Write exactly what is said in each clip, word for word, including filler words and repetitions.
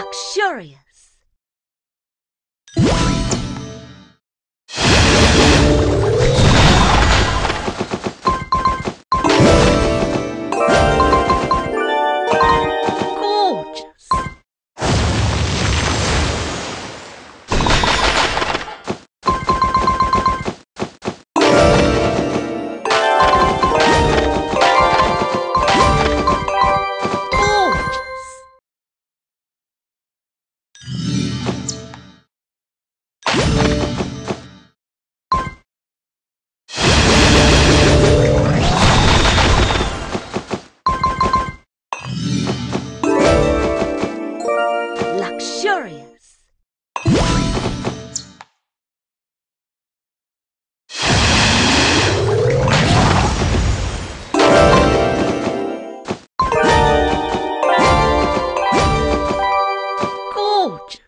luxurious.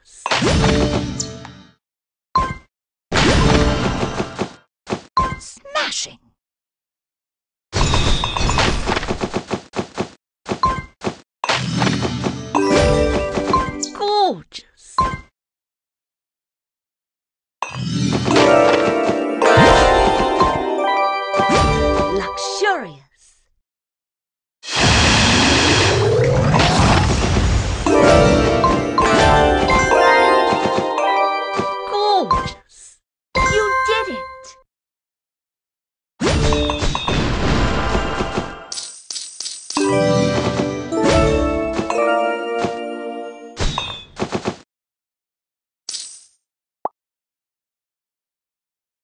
Gorgeous. Luxurious. Gorgeous. Smashing. Gorgeous. Luxurious.